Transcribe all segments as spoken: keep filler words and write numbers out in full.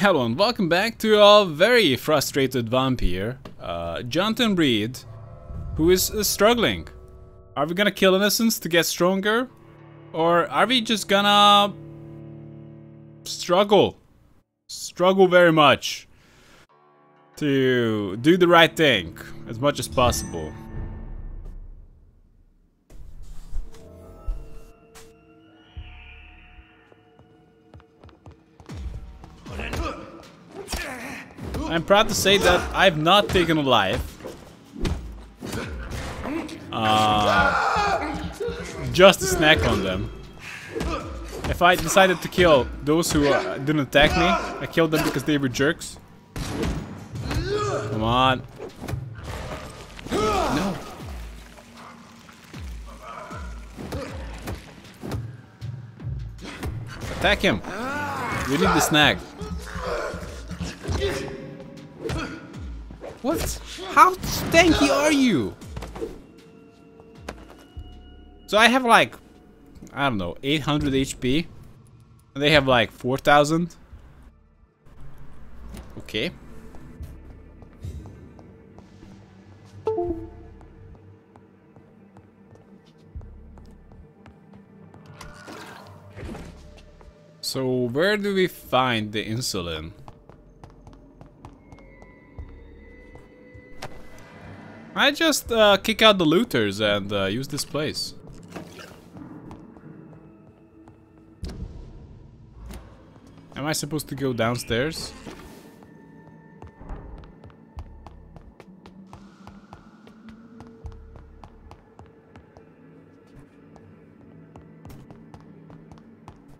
Hello and welcome back to a very frustrated vampire, uh, Jonathan Reed, who is uh, struggling. Are we gonna kill innocents to get stronger? Or are we just gonna struggle? Struggle very much to do the right thing as much as possible. I'm proud to say that I've not taken a life. Uh, just a snack on them. If I decided to kill those who uh, didn't attack me, I killed them because they were jerks. Come on. No. Attack him. We need the snack. What? How stanky are you? So I have like, I don't know, eight hundred H P. And they have like four thousand. Okay. So where do we find the insulin? I just uh, kick out the looters and uh, use this place. Am I supposed to go downstairs?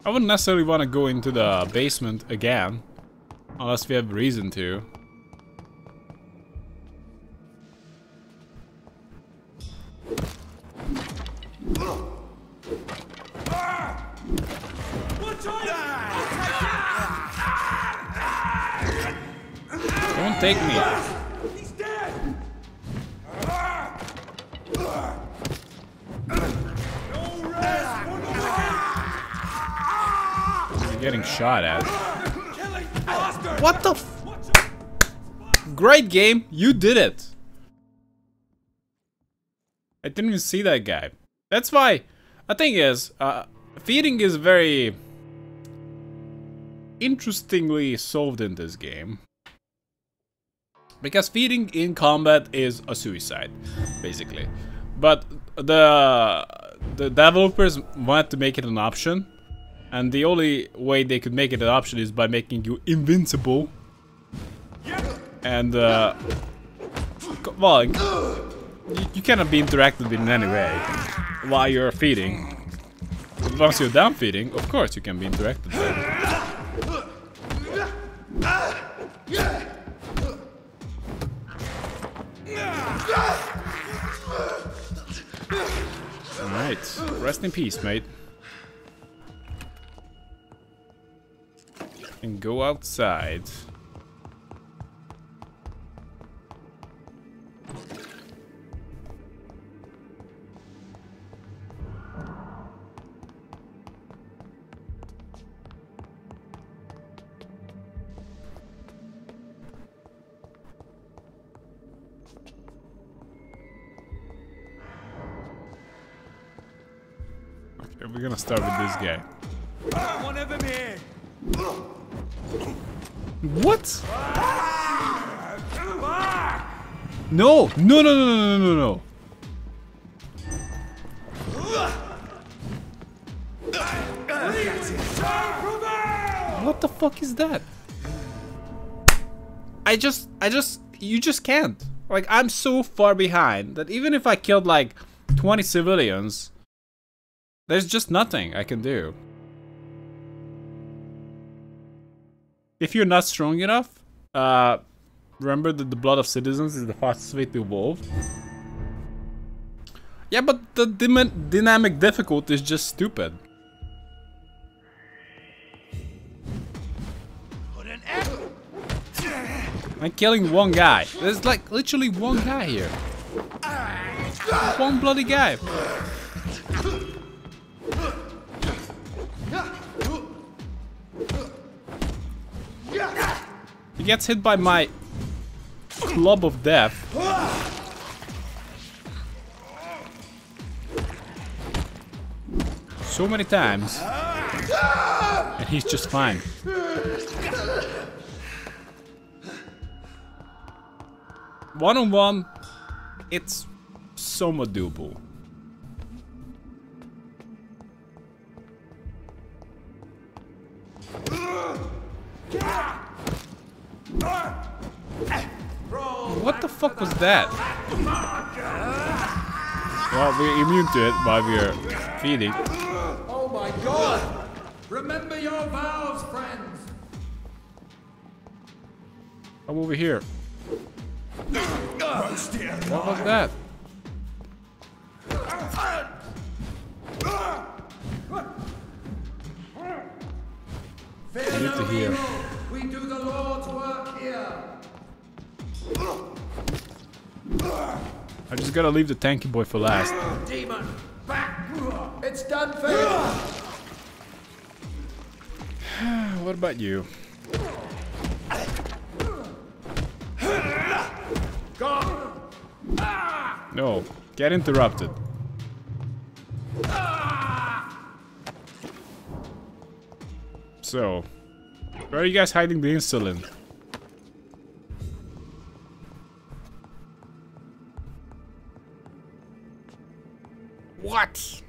I wouldn't necessarily want to go into the basement again, unless we have reason to. Take me. He's dead. You're getting shot at. What the f- Great game, you did it. I didn't even see that guy. That's why the thing is, uh, feeding is very interestingly solved in this game. Because feeding in combat is a suicide, basically. But the the developers wanted to make it an option. And the only way they could make it an option is by making you invincible. And, uh... well, you, you cannot be interacted in any way while you're feeding. But once you're down feeding, of course you can be interacted then. Alright, rest in peace, mate. And go outside. We're gonna start with this guy. One of them here. What? No! No! No! No! No! No! No! What the fuck is that? I just, I just, you just can't. Like, I'm so far behind that even if I killed like twenty civilians. There's just nothing I can do. If you're not strong enough, uh, remember that the blood of citizens is the fastest way to evolve. Yeah, but the dynamic difficulty is just stupid. I'm killing one guy. There's like literally one guy here. One bloody guy. Yeah. He gets hit by my club of death. So many times. And he's just fine. One on one, it's somewhat doable. What the fuck was that? Well, we're immune to it while we're feeding. Oh my god! Remember your vows, friends! I'm over here. What was that? I need to hear. We do the Lord's work here. I just gotta leave the tanky boy for last. Demon, back! It's done for you. What about you? No, get interrupted. So, where are you guys hiding the insulin? What?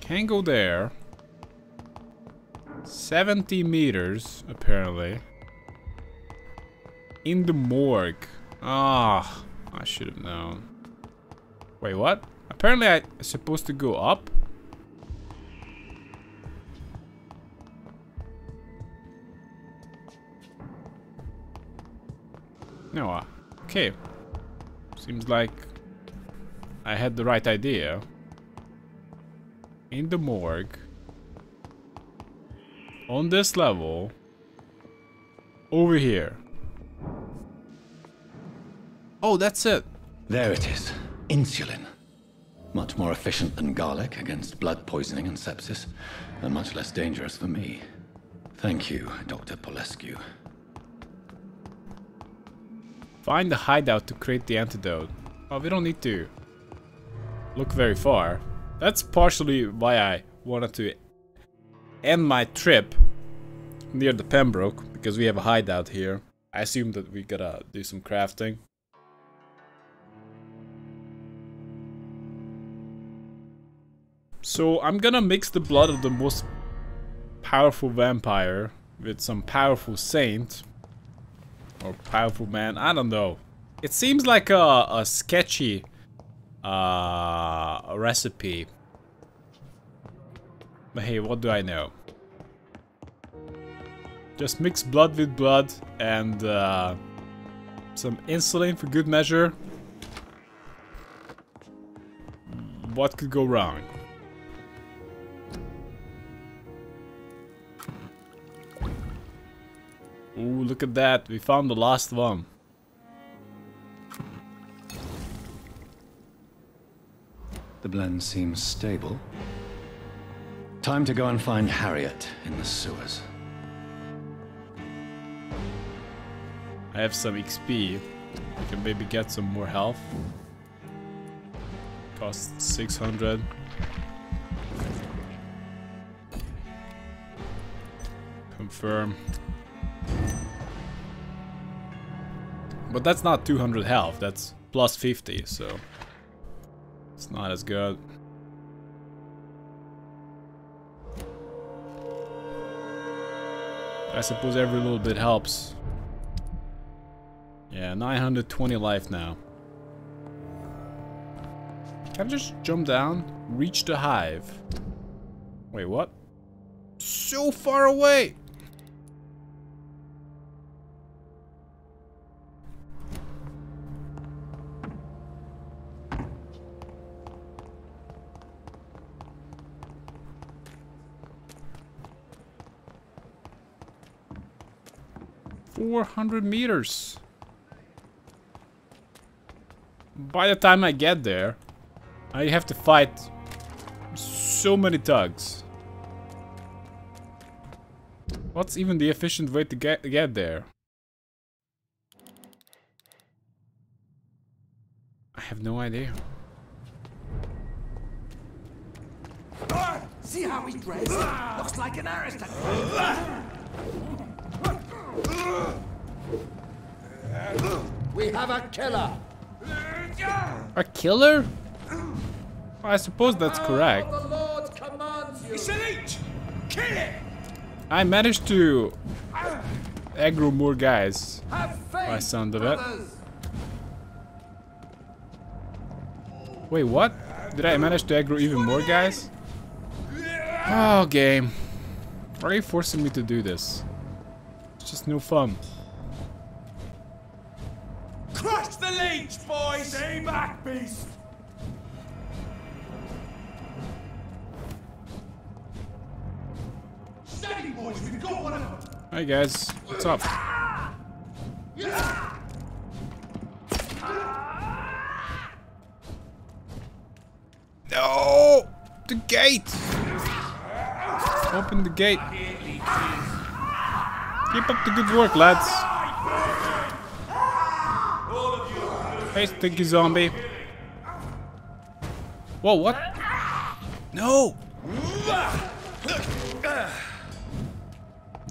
Can't go there. seventy meters, apparently. In the morgue. Ah, oh, I should have known. Wait, what? Apparently I'm supposed to go up? No, uh, okay. Seems like I had the right idea. In the morgue. On this level, over here. Oh, that's it. There it is. Insulin. Much more efficient than garlic against blood poisoning and sepsis, and much less dangerous for me. Thank you, Doctor Polescu. Find the hideout to create the antidote. Oh, we don't need to look very far. That's partially why I wanted to end my trip near the Pembroke, because we have a hideout here. I assume that we gotta do some crafting. So I'm gonna mix the blood of the most powerful vampire with some powerful saint or powerful man. I don't know. It seems like a, a sketchy uh, recipe. But hey, what do I know? Just mix blood with blood and uh, some insulin for good measure. What could go wrong? Ooh, look at that. We found the last one. The blend seems stable. Time to go and find Harriet in the sewers. I have some X P. I can maybe get some more health. Costs six hundred. Confirm. But that's not two hundred health, that's plus fifty, so it's not as good. I suppose every little bit helps. Yeah, nine hundred twenty life now. Can I just jump down? Reach the hive. Wait, what? So far away! four hundred meters. By the time I get there, I have to fight so many tugs. What's even the efficient way to get, get there? I have no idea. Ah, see how he dressed? Ah. Looks like an aristocrat. Ah. We have a killer. A killer? I suppose that's correct. The Lord commands you. It's a leech. Kill it. I managed to aggro more guys by sound of it. Wait, what? Did I manage to aggro even more guys? Oh, game. Why are you forcing me to do this? It's just no fun. Crush the leech, boys! Stay back, beast! Steady, boys! We've got one of them! Hey, guys. What's up? No! The gate! Open the gate. Keep up the good work, lads. Hey, stinky zombie. Whoa, what? No!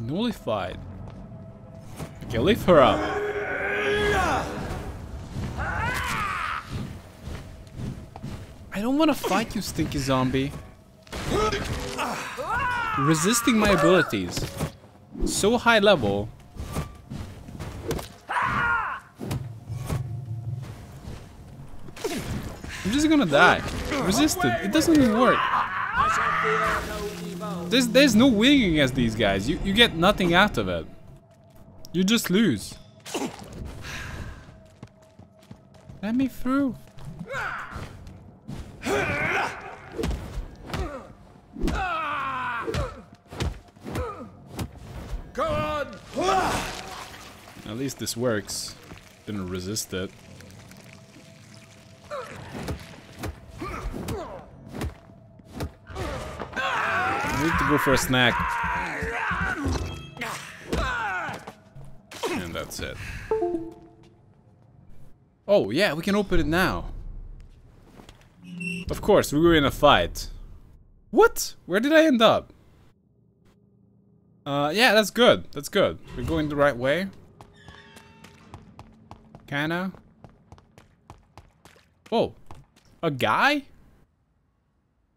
Nullified. Okay, lift her up. I don't want to fight you, stinky zombie. Resisting my abilities. So high level. I'm just gonna die. Resisted. It doesn't even work. There's, there's no winning against these guys. You, you get nothing out of it. You just lose. Let me through. Go on! At least this works. Didn't resist it. I need to go for a snack. And that's it. Oh yeah, we can open it now. Of course, we were in a fight. What? Where did I end up? Uh, yeah, that's good. That's good. We're going the right way. Kinda. Oh, a guy?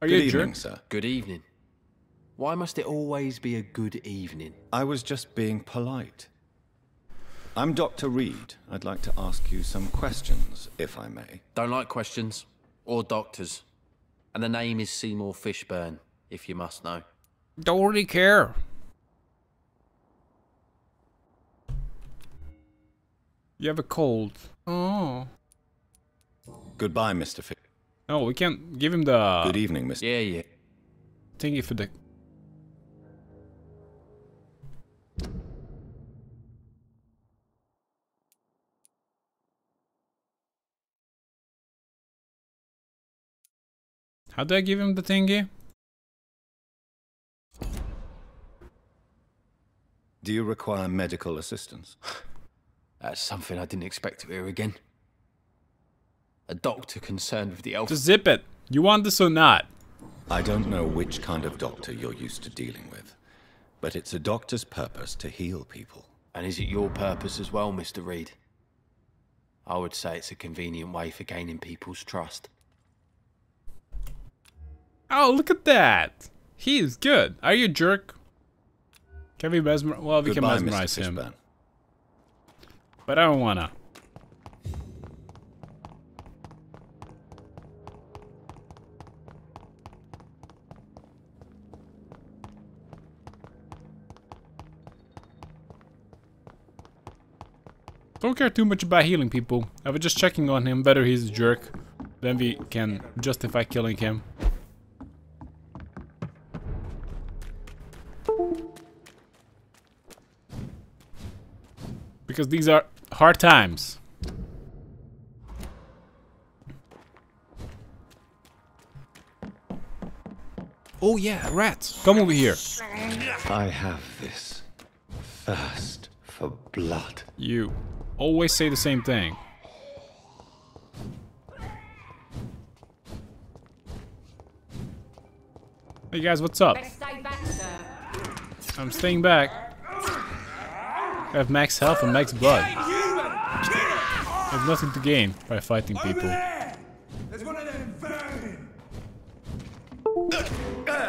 Are you a jerk, sir? Good evening. Why must it always be a good evening? I was just being polite. I'm Doctor Reed. I'd like to ask you some questions, if I may. Don't like questions. Or doctors. And the name is Seymour Fishburne, if you must know. Don't really care. You have a cold. Oh. Goodbye, Mister Fish. No, we can't give him the... Good evening, Mister Yeah, yeah. Thank you for the... How do I give him the thingy? Do you require medical assistance? That's something I didn't expect to hear again. A doctor concerned with the elf. Just zip it. You want this or not? I don't know which kind of doctor you're used to dealing with, but it's a doctor's purpose to heal people. And is it your purpose as well, Mister Reed? I would say it's a convenient way for gaining people's trust. Oh, look at that! He is good. Are you a jerk? Can we mesmerize? Well, we Goodbye, can mesmerize him. But I don't wanna. Don't care too much about healing people. I was just checking on him whether he's a jerk. Then we can justify killing him. Because these are hard times. Oh yeah, rats. Come over here. I have this thirst for blood. You always say the same thing. Hey guys, what's up? Stay back, sir. I'm staying back. I have max health and max blood. I have nothing to gain by fighting people.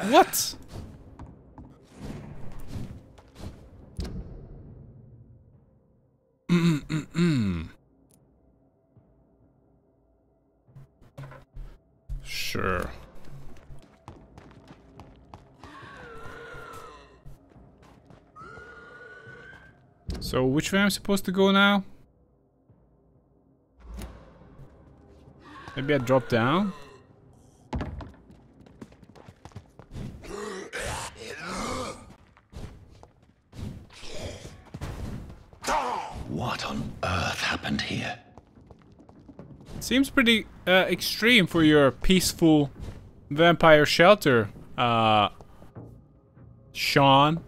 What? Mm-mm-mm. Sure. So which way I'm supposed to go now? Maybe I drop down? What on earth happened here? Seems pretty uh, extreme for your peaceful vampire shelter, uh, Sean.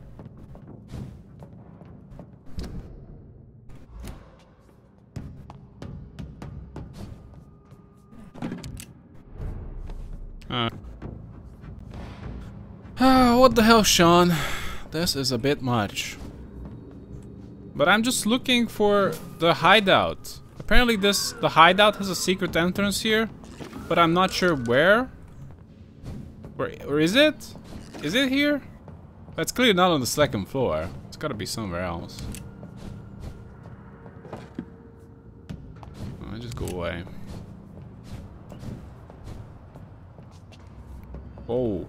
Uh. Oh, what the hell, Sean? This is a bit much. But I'm just looking for the hideout. Apparently this the hideout has a secret entrance here, but I'm not sure where. Where, where is it? Is it here? That's clearly not on the second floor. It's gotta be somewhere else. I'll just go away. Oh.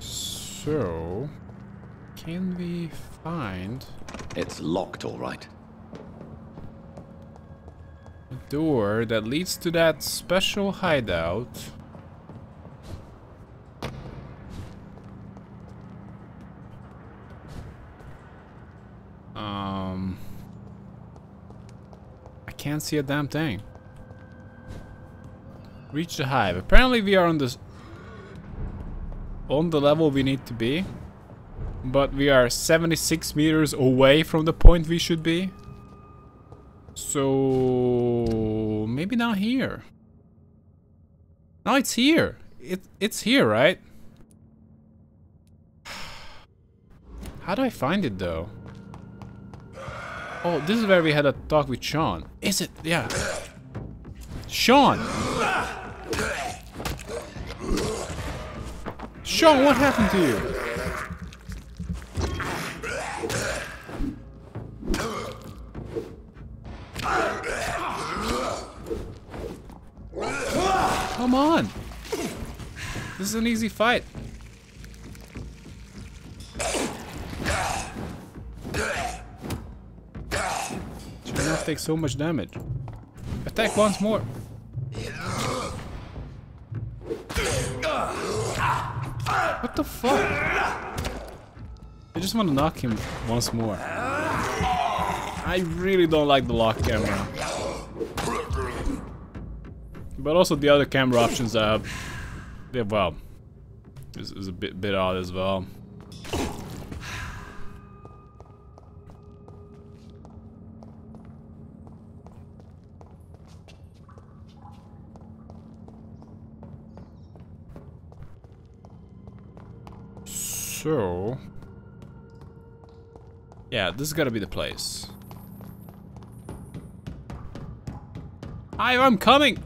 So, can we find... It's locked, all right. A door that leads to that special hideout. Um, I can't see a damn thing. Reach the hive. Apparently we are on this on the level we need to be, but we are seventy-six meters away from the point we should be. So maybe not here. No, it's here. It it's here, right? How do I find it though? Oh, this is where we had a talk with Sean. Is it? Yeah. Sean! Sean, what happened to you? Come on! This is an easy fight. Take so much damage. Attack once more. What the fuck? I just want to knock him once more. I really don't like the lock camera. But also the other camera options are, yeah, well, this is a bit bit odd as well. So, yeah, this has got to be the place. Hi, I'm coming!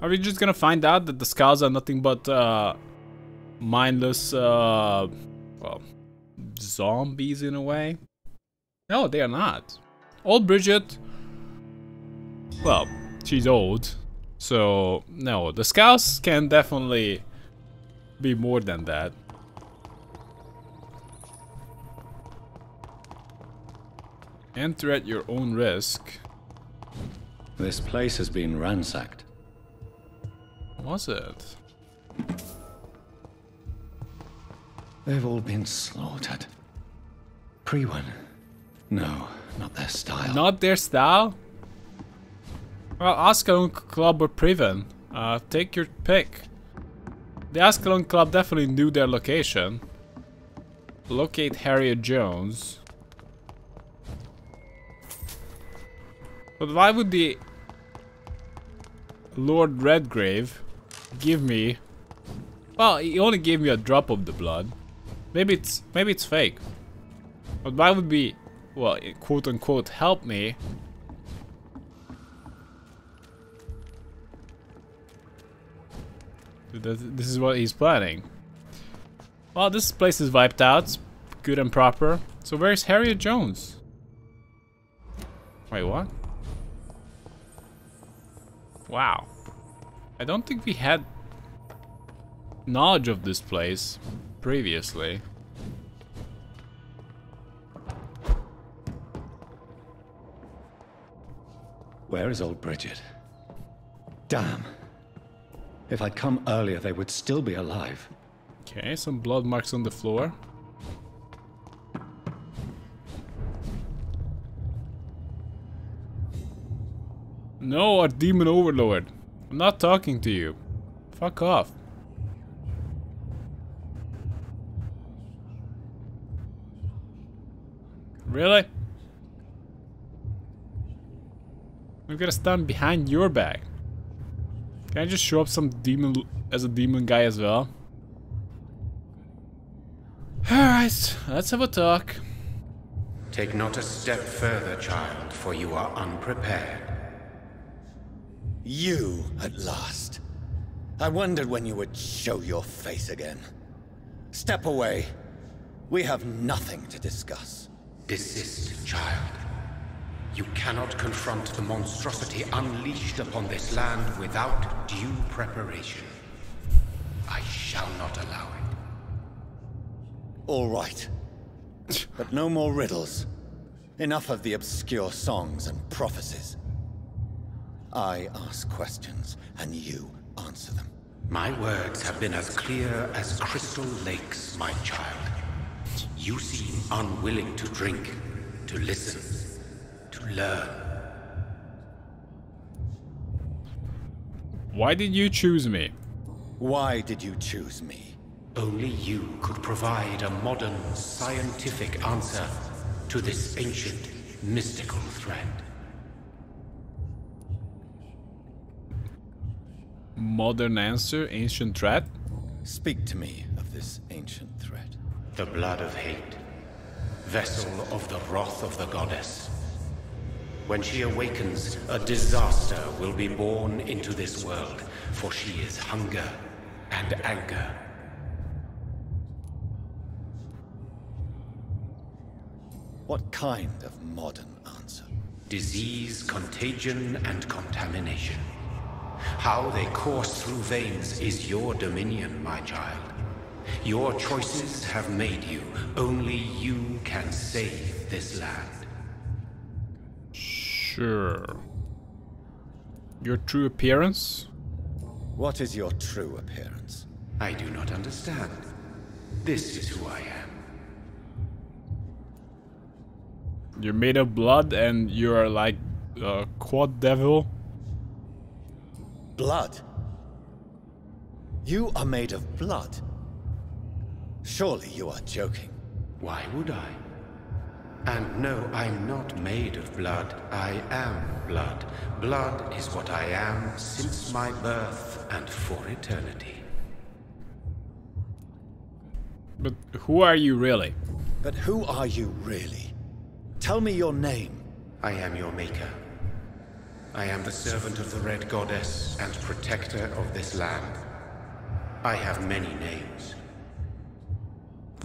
Are we just gonna find out that the skulls are nothing but, uh, mindless, uh, well, zombies in a way? No, they are not. Old Bridget, well, she's old, so, no, the skulls can definitely be more than that. Enter at your own risk. This place has been ransacked. Was it? They've all been slaughtered. Priwen. No, not their style. Not their style? Well, Ascalon Club or Priwen. Uh, take your pick. The Ascalon Club definitely knew their location. Locate Harriet Jones. But why would the Lord Redgrave give me... Well, he only gave me a drop of the blood. Maybe it's maybe it's fake. But why would be, well, quote unquote, help me? This is what he's planning. Well, this place is wiped out. It's good and proper. So where's Harriet Jones? Wait, what? Wow. I don't think we had knowledge of this place previously. Where is old Bridget? Damn. If I'd come earlier, they would still be alive. Okay, some blood marks on the floor. No, our demon overlord. I'm not talking to you. Fuck off. Really? I'm gonna stand behind your back. Can I just show up some demon as a demon guy as well? Alright, let's have a talk. Take not a step further, child, for you are unprepared. You, at last. I wondered when you would show your face again. Step away. We have nothing to discuss. Desist, child. You cannot confront the monstrosity unleashed upon this land without due preparation. I shall not allow it. All right. But no more riddles. Enough of the obscure songs and prophecies. I ask questions, and you answer them. My words have been as clear as crystal lakes, my child. You seem unwilling to drink, to listen. Learn. Why did you choose me? Why did you choose me? Only you could provide a modern, scientific answer to this ancient, mystical thread. Modern answer, ancient threat? Speak to me of this ancient threat. The blood of hate, vessel of the wrath of the goddess. When she awakens, a disaster will be born into this world, for she is hunger and anger. What kind of modern answer? Disease, contagion, and contamination. How they course through veins is your dominion, my child. Your choices have made you. Only you can save this land. Sure. Your true appearance? What is your true appearance? I do not understand. This is who I am. You're made of blood and you're like a quad devil? Blood? You are made of blood? Surely you are joking. Why would I? And no, I'm not made of blood. I am blood. Blood is what I am since my birth and for eternity. But who are you really? But who are you really? Tell me your name. I am your maker. I am the servant of the Red Goddess and protector of this land. I have many names.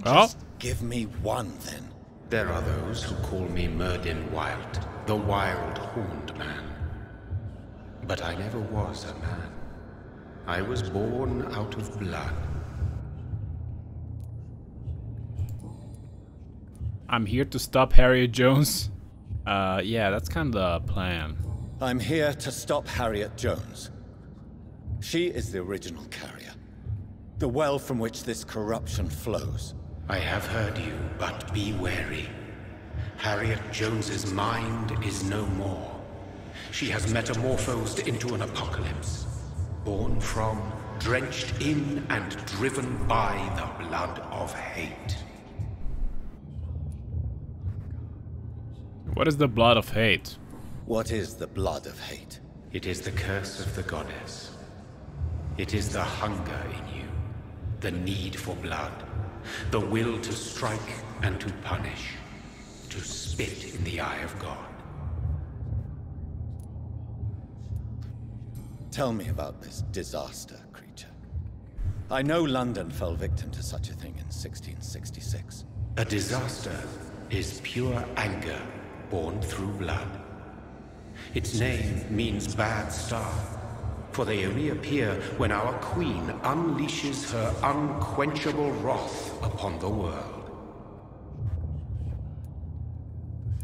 Oh. Just give me one then. There are those who call me Merdin Wilde, the wild horned man. But I never was a man. I was born out of blood. I'm here to stop Harriet Jones. Uh, yeah, that's kind of the plan. I'm here to stop Harriet Jones. She is the original carrier. The well from which this corruption flows. I have heard you, but be wary. Harriet Jones's mind is no more. She has metamorphosed into an apocalypse, born from, drenched in, and driven by the blood of hate. What is the blood of hate? What is the blood of hate? It is the curse of the goddess. It is the hunger in you, the need for blood, the will to strike and to punish, to spit in the eye of God. Tell me about this disaster, creature. I know London fell victim to such a thing in sixteen sixty-six. A disaster is pure anger born through blood. Its name means bad star, for they only appear when our queen unleashes her unquenchable wrath upon the world.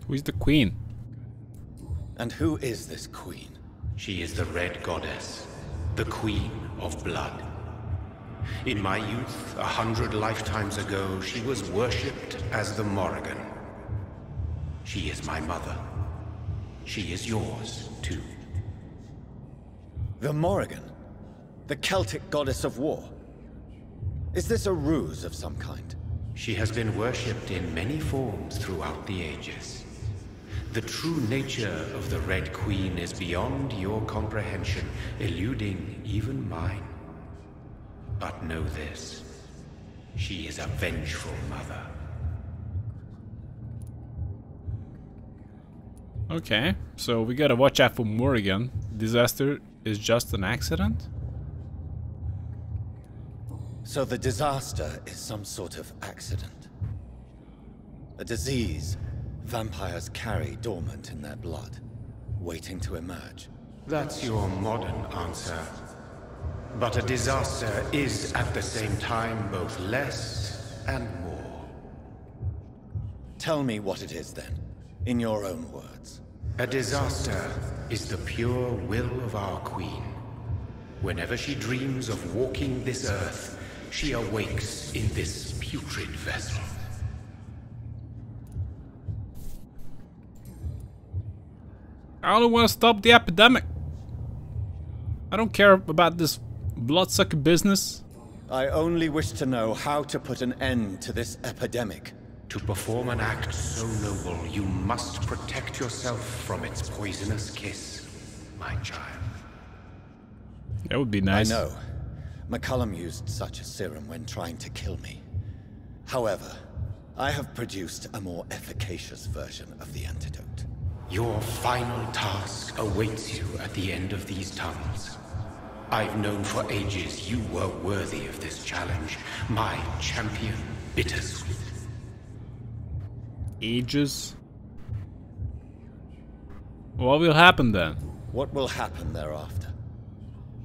Who is the queen? And who is this queen? She is the Red Goddess, the Queen of Blood. In my youth, a hundred lifetimes ago, she was worshipped as the Morrigan. She is my mother. She is yours, too. The Morrigan? The Celtic Goddess of War? Is this a ruse of some kind? She has been worshipped in many forms throughout the ages. The true nature of the Red Queen is beyond your comprehension, eluding even mine. But know this, she is a vengeful mother. Okay, so we gotta watch out for Morrigan. Disaster is just an accident? So the disaster is some sort of accident. A disease vampires carry dormant in their blood, waiting to emerge. That's your modern answer. But a disaster is at the same time both less and more. Tell me what it is then, in your own words. A disaster is the pure will of our queen. Whenever she dreams of walking this earth, she awakes in this putrid vessel. I only want to stop the epidemic. I don't care about this bloodsucker business. I only wish to know how to put an end to this epidemic. To perform an act so noble, you must protect yourself from its poisonous kiss, my child. That would be nice. I know. McCullum used such a serum when trying to kill me. However, I have produced a more efficacious version of the antidote. Your final task awaits you at the end of these tunnels. I've known for ages you were worthy of this challenge, my champion Bittersweet. Ages? What will happen then? What will happen thereafter?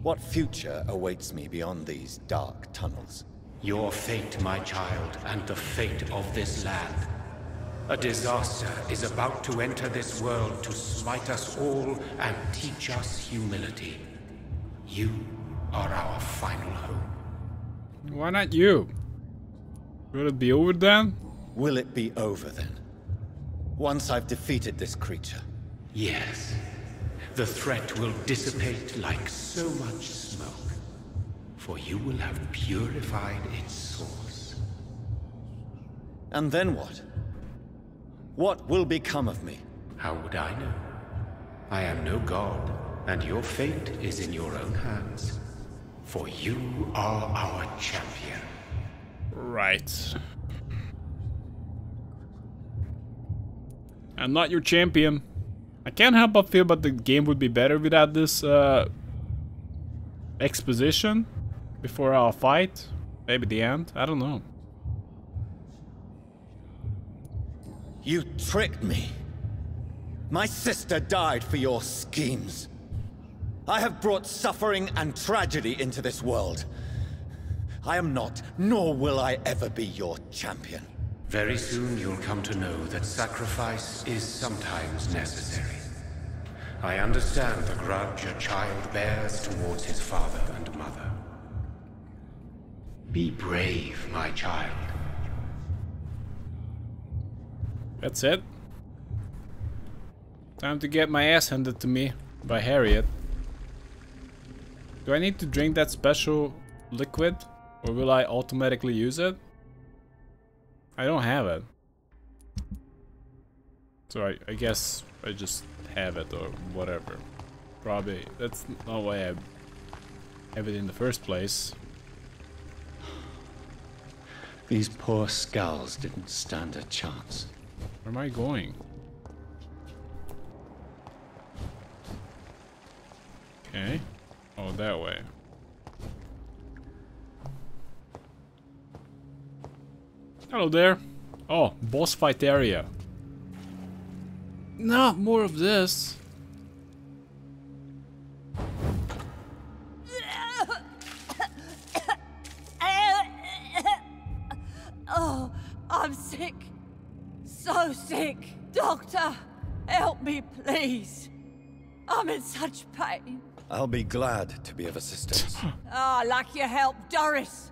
What future awaits me beyond these dark tunnels? Your fate, my child, and the fate of this land. A disaster is about to enter this world to smite us all and teach us humility. You are our final hope. Why not you? Will it be over then? Will it be over then? Once I've defeated this creature? Yes. The threat will dissipate like so much smoke, for you will have purified its source. And then what? What will become of me? How would I know? I am no god, and your fate is in your own hands. For you are our champion. Right. I'm not your champion. I can't help but feel that the game would be better without this uh, exposition before our fight. Maybe the end. I don't know. You tricked me. My sister died for your schemes. I have brought suffering and tragedy into this world. I am not, nor will I ever be your champion. Very soon you'll come to know that sacrifice is sometimes necessary. I understand the grudge a child bears towards his father and mother. Be brave, my child. That's it. Time to get my ass handed to me by Harriet. Do I need to drink that special liquid, or will I automatically use it? I don't have it. So I, I guess I just have it or whatever. Probably. That's not why I have it in the first place. These poor skulls didn't stand a chance. Where am I going? Okay. Oh, that way. Hello there. Oh, boss fight area. No, more of this. Oh, I'm sick. So sick. Doctor, help me, please. I'm in such pain. I'll be glad to be of assistance. Ah, oh, like your help, Doris.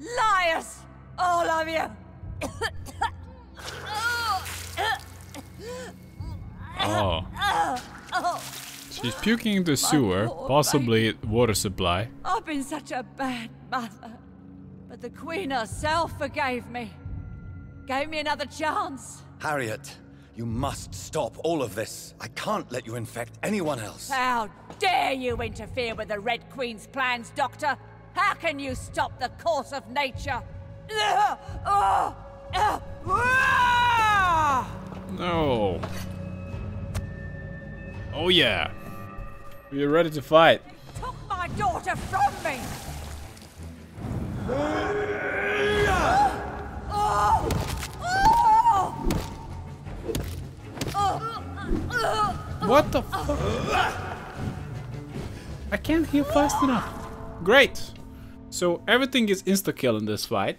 Liars, all of you. Oh. She's puking in the sewer, possibly water supply. I've been such a bad mother. But the Queen herself forgave me. Gave me another chance. Harriet, you must stop all of this. I can't let you infect anyone else. How dare you interfere with the Red Queen's plans, Doctor? How can you stop the course of nature? No. Oh yeah. We are ready to fight. They took my daughter from me. What the fuck? I can't heal fast enough. Great. So everything is insta-kill in this fight.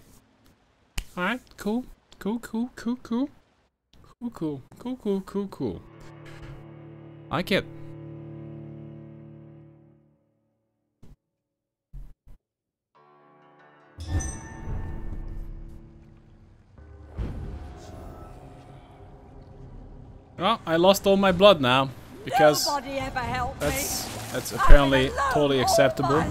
Alright, cool. Cool, cool, cool, cool. Cool, cool, cool, cool, cool, cool. I get. Well, I lost all my blood now because that's that's apparently totally acceptable.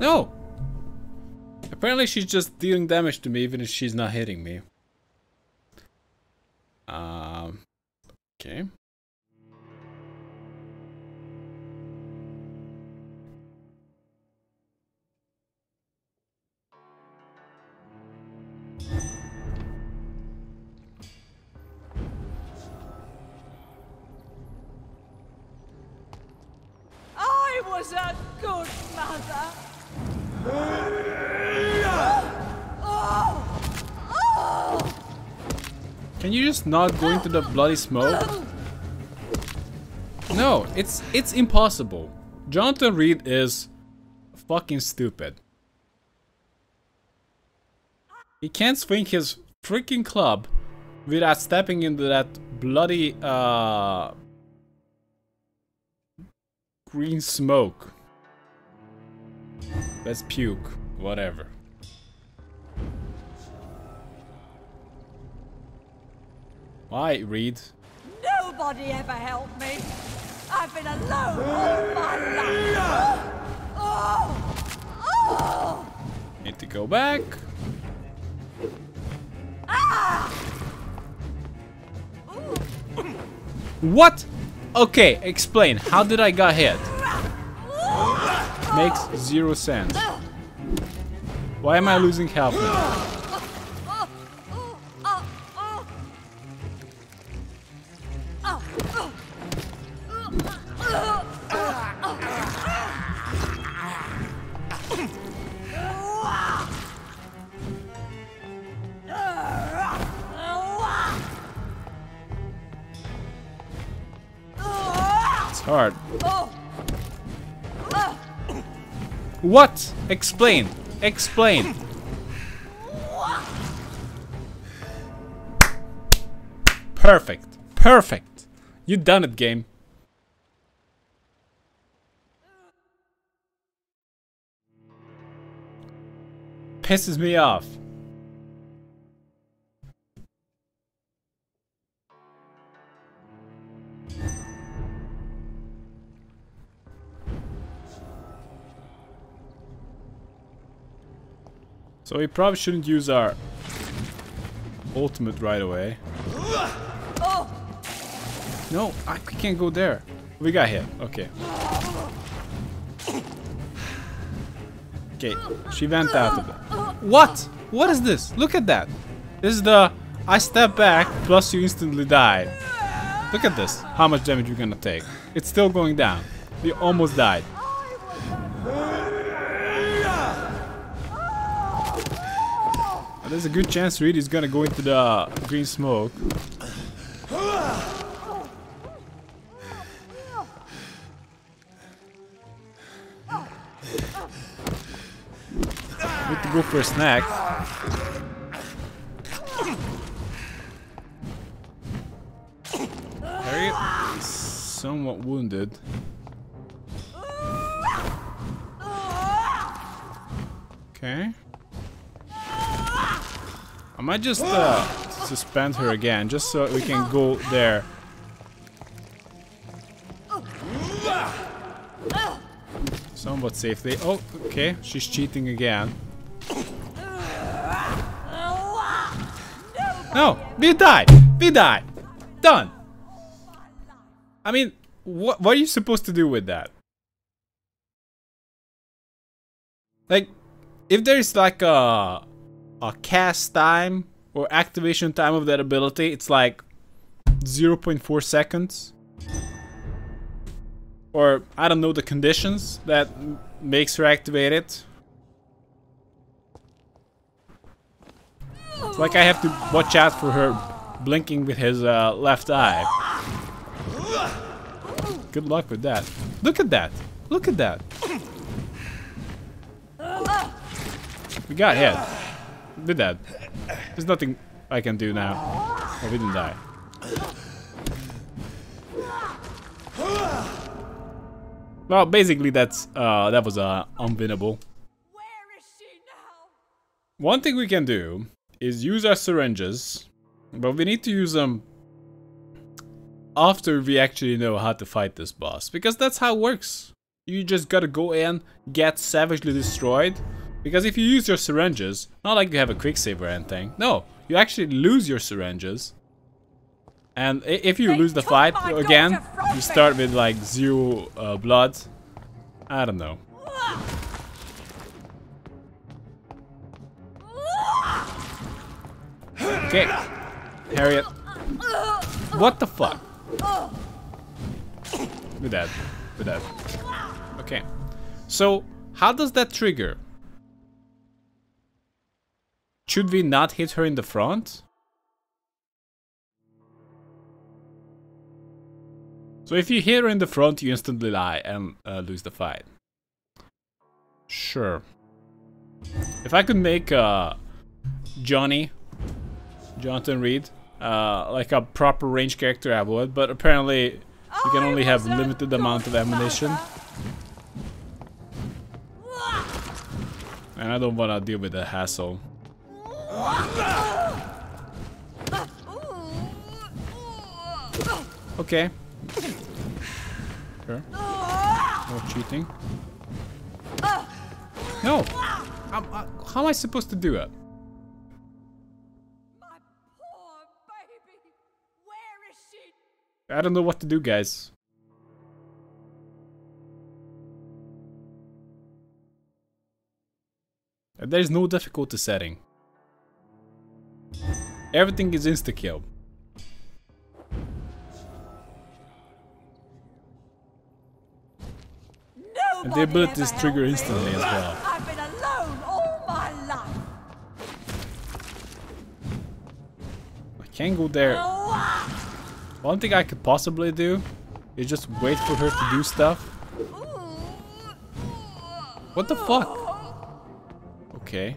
No! Apparently she's just dealing damage to me even if she's not hitting me. Um, okay. I was a good mother. Can you just not go into the bloody smoke? No, it's it's impossible. Jonathan Reed is fucking stupid. He can't swing his freaking club without stepping into that bloody uh green smoke. Let's puke, whatever. Why, Reed? Nobody ever helped me. I've been alone all my life. Oh, oh. Need to go back. Ah. What? Okay, explain. How did I got hit? Makes zero sense. Why am I losing health now? It's hard. What? Explain. Explain. Perfect. Perfect. You done it, game. Pisses me off. So we probably shouldn't use our ultimate right away. No, I can't go there. We got hit. Okay. Okay, she went out of it. What? What is this? Look at that. This is the I step back plus you instantly die. Look at this. How much damage you're gonna take. It's still going down. We almost died. There's a good chance Reed is gonna go into the green smoke. Go for a snack. Harriet is somewhat wounded. Okay. I might just uh, suspend her again, just so we can go there. Somewhat safely. Oh, okay. She's cheating again. No, we died. We died. Done. I mean, what what are you supposed to do with that? Like, if there's like a a cast time or activation time of that ability, it's like zero point four seconds. Or I don't know the conditions that makes her activate it. It's like I have to watch out for her blinking with his uh, left eye. Good luck with that. Look at that. Look at that. We got hit. Did that. There's nothing I can do now. Oh, we didn't die. Well, basically that's uh, that was uh, unwinnable. Where is she now? One thing we can do is use our syringes, but we need to use them after we actually know how to fight this boss, because that's how it works. You just gotta go in, get savagely destroyed, because if you use your syringes, not like you have a quicksave or anything, no, you actually lose your syringes, and if you they lose the fight again, you start with like zero uh, blood. I don't know. Okay, Harriet. What the fuck? With that, with that. Okay. So, how does that trigger? Should we not hit her in the front? So if you hit her in the front, you instantly die and uh, lose the fight. Sure. If I could make uh, Johnny. Jonathan Reed, uh, like a proper range character, I would, but apparently you can only have limited amount of ammunition. And I don't want to deal with the hassle. Okay. Sure. No cheating. No! I'm, I, how am I supposed to do it? I don't know what to do, guys. There's no difficulty setting. Everything is insta-kill. And the abilities trigger instantly as well. I've been alone all my life. I can't go there. One thing I could possibly do is just wait for her to do stuff. What the fuck? Okay.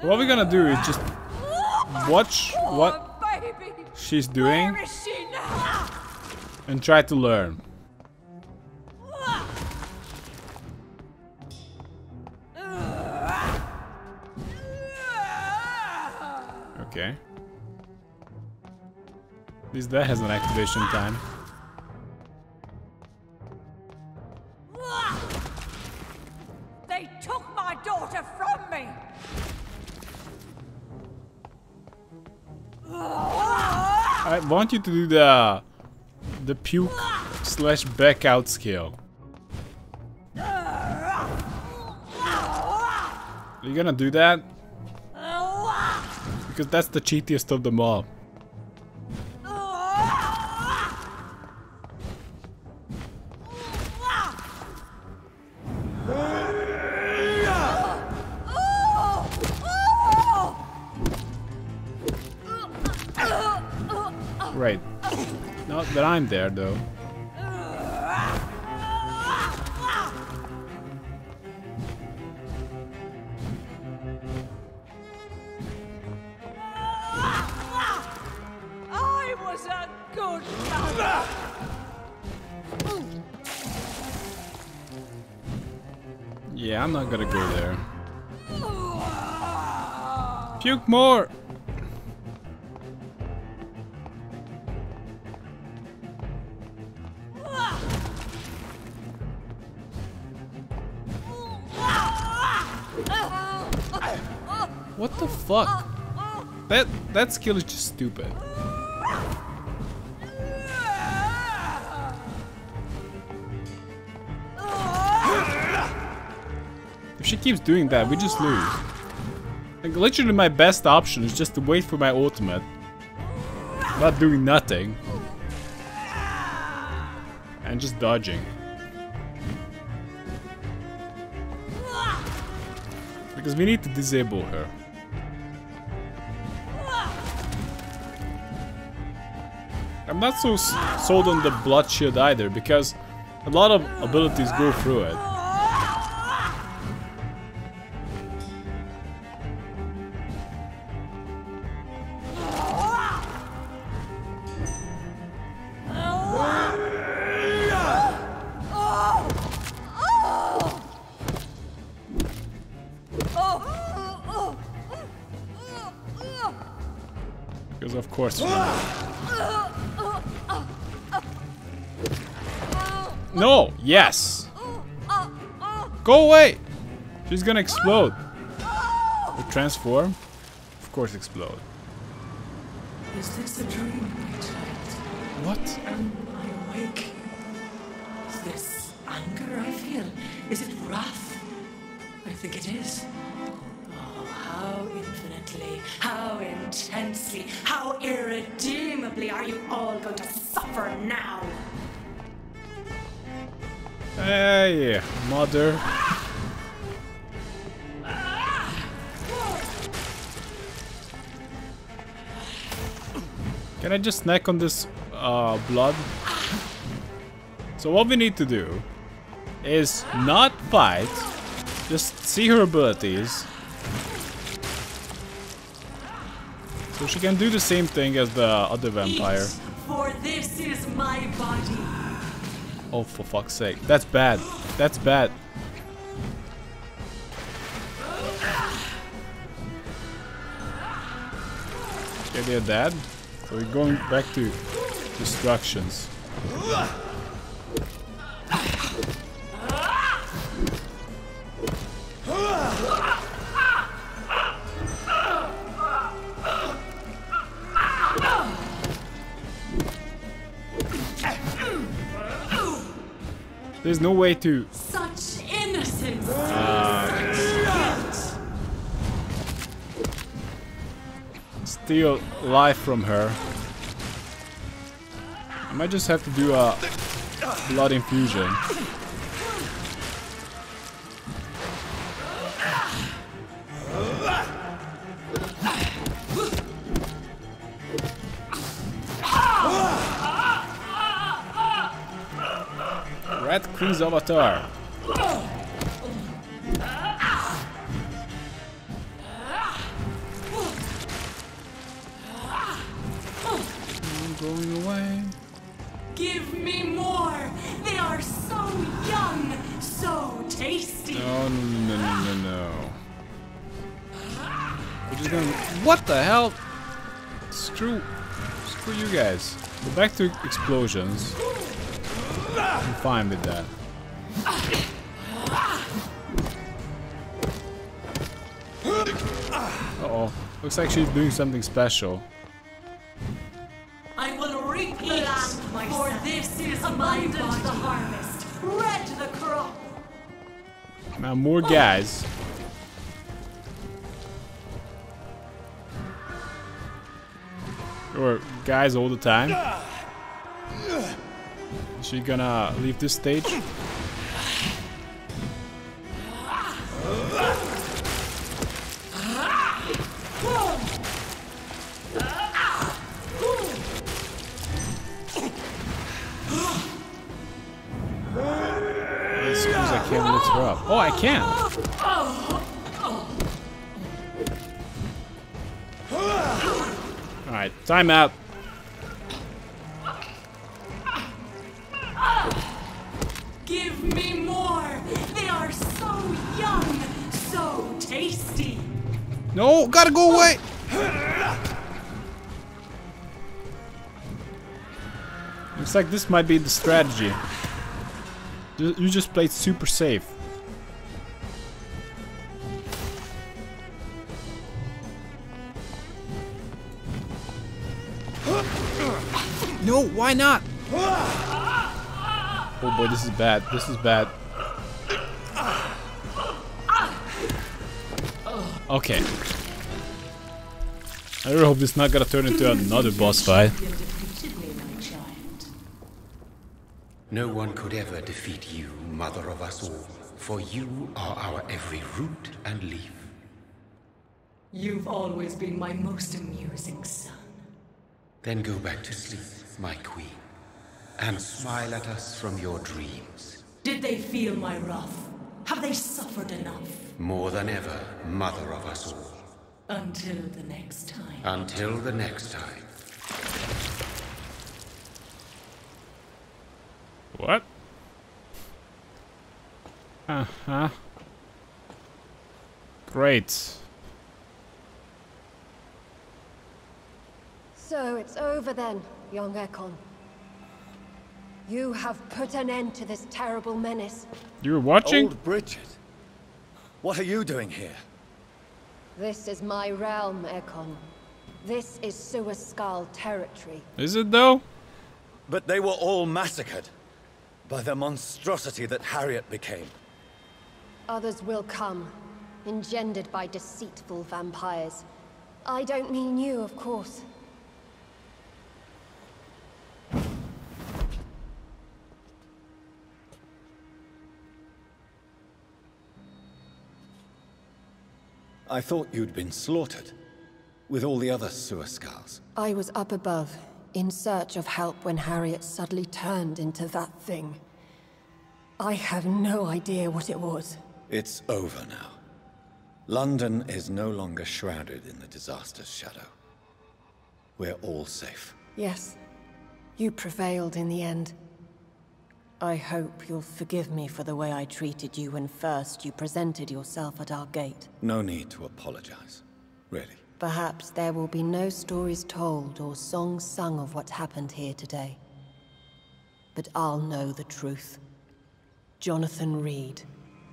What we're gonna do is just watch what she's doing and try to learn. Okay. At least that has an activation time. They took my daughter from me. I want you to do the the puke slash back out skill. Are you gonna do that? Because that's the cheatiest of them all. Right. Not that I'm there though. Yeah, I'm not gonna go there. Puke more! What the fuck? That that skill is just stupid. She keeps doing that, we just lose. Like, literally my best option is just to wait for my ultimate. Not doing nothing. And just dodging. Because we need to disable her. I'm not so sold on the blood shield either, because a lot of abilities go through it. Of course. No! Yes! Go away! She's gonna explode. Or transform? Of course explode. Is this a dream? What? Am I awake? Is this anger I feel? Is it wrath? I think it is. How infinitely, how intensely, how irredeemably are you all going to suffer now? Hey, mother. Can I just snack on this uh, blood? So what we need to do is not fight, just see her abilities. So she can do the same thing as the other vampire. Eat, for this is my body. Oh, for fuck's sake. That's bad. That's bad. Okay, they're dead. So we're going back to destructions. There's no way to. Such innocence. Uh, steal life from her. I might just have to do a blood infusion. Red Queen's avatar. Steve. No, no, no, no, no. We're just gonna. What the hell? Screw. Screw you guys. Go back to explosions. I'm fine with that. Uh-oh. Looks like she's doing something special. I will reap the land, for this is abundant the harvest. Red the crop. Now more guys. Or guys all the time. Is she gonna leave this stage? Oh, I can. All right, time out. Give me more. They are so young, so tasty. No, gotta go away. Looks like this might be the strategy. You just played super safe. No, why not? Oh boy, this is bad. This is bad. Okay. I really hope this is not gonna turn into another boss fight. No one could ever defeat you, mother of us all, for you are our every root and leaf. You've always been my most amusing son. Then go back to sleep, my queen, and smile at us from your dreams. Did they feel my wrath? Have they suffered enough? More than ever, mother of us all. Until the next time. Until the next time. What? Uh-huh. Great. So it's over then, young Ekon. You have put an end to this terrible menace. You're watching? Old Bridget, what are you doing here? This is my realm, Ekon. This is Suaskal territory. Is it though? But they were all massacred by the monstrosity that Harriet became. Others will come, engendered by deceitful vampires. I don't mean you, of course. I thought you'd been slaughtered, with all the other Suaskals. I was up above, in search of help when Harriet suddenly turned into that thing. I have no idea what it was. It's over now. London is no longer shrouded in the disaster's shadow. We're all safe. Yes. You prevailed in the end. I hope you'll forgive me for the way I treated you when first you presented yourself at our gate. No need to apologize, really. Perhaps there will be no stories told or songs sung of what happened here today. But I'll know the truth. Jonathan Reed,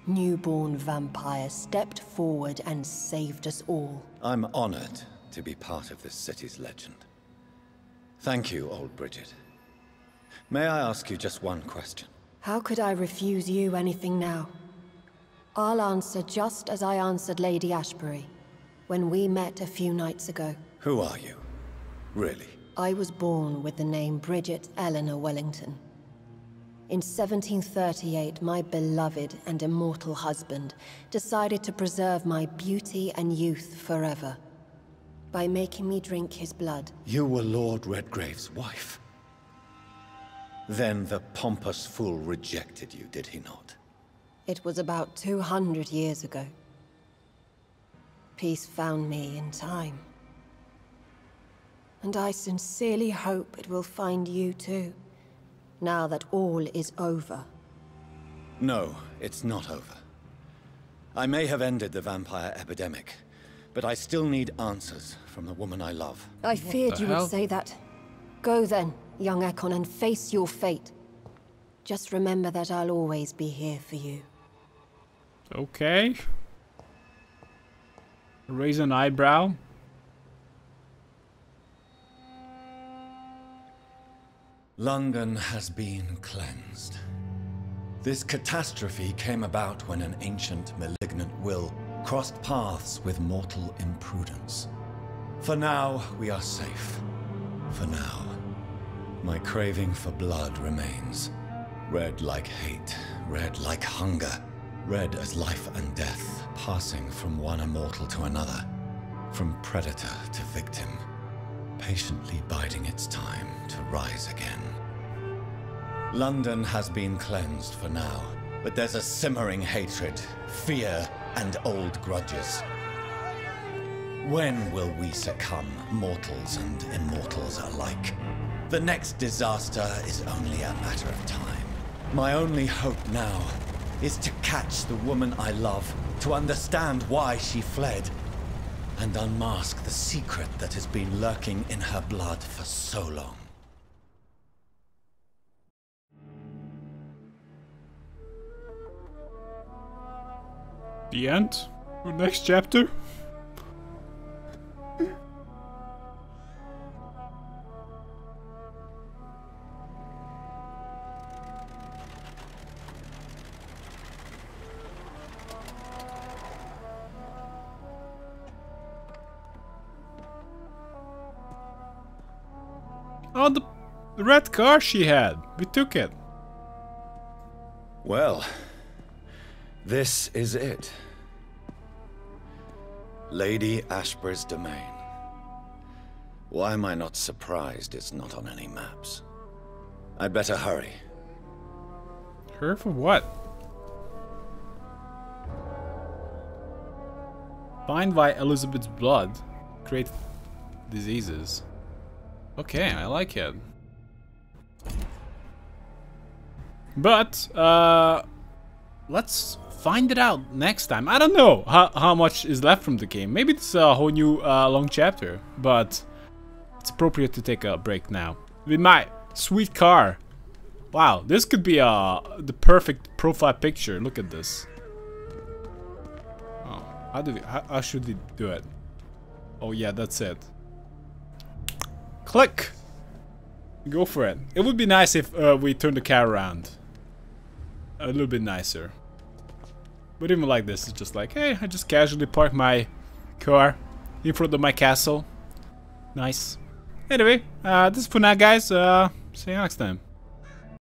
newborn vampire, stepped forward and saved us all. I'm honored to be part of this city's legend. Thank you, old Bridget. May I ask you just one question? How could I refuse you anything now? I'll answer just as I answered Lady Ashbury, when we met a few nights ago. Who are you, really? I was born with the name Bridget Eleanor Wellington. In seventeen thirty-eight, my beloved and immortal husband decided to preserve my beauty and youth forever, by making me drink his blood. You were Lord Redgrave's wife. Then the pompous fool rejected you, did he not? It was about two hundred years ago. Peace found me in time. And I sincerely hope it will find you too, now that all is over. No, it's not over. I may have ended the vampire epidemic, but I still need answers from the woman I love. I feared you would say that. Go then, young Akon, and face your fate. Just remember that I'll always be here for you. Okay. Raise an eyebrow. London has been cleansed. This catastrophe came about when an ancient malignant will crossed paths with mortal imprudence. For now, we are safe. For now. My craving for blood remains. Red like hate, red like hunger, red as life and death, passing from one immortal to another, from predator to victim, patiently biding its time to rise again. London has been cleansed for now, but there's a simmering hatred, fear, and old grudges. When will we succumb, mortals and immortals alike? The next disaster is only a matter of time. My only hope now is to catch the woman I love, to understand why she fled, and unmask the secret that has been lurking in her blood for so long. The end? The next chapter? Oh, the, the red car she had. We took it. Well, this is it. Lady Ashbury's domain. Why am I not surprised it's not on any maps? I'd better hurry. Hurry for what? Bind by Elizabeth's blood, create diseases. Okay, I like it. But, uh, let's find it out next time. I don't know how, how much is left from the game. Maybe it's a whole new uh, long chapter, but it's appropriate to take a break now. With my sweet car. Wow, this could be uh, the perfect profile picture. Look at this. Oh, how, do we, how, how should we do it? Oh yeah, that's it. Click! Go for it. It would be nice if uh, we turn the car around. A little bit nicer. But even like this, it's just like, hey, I just casually park my car in front of my castle. Nice. Anyway, uh, this is for now, guys. Uh, see you next time.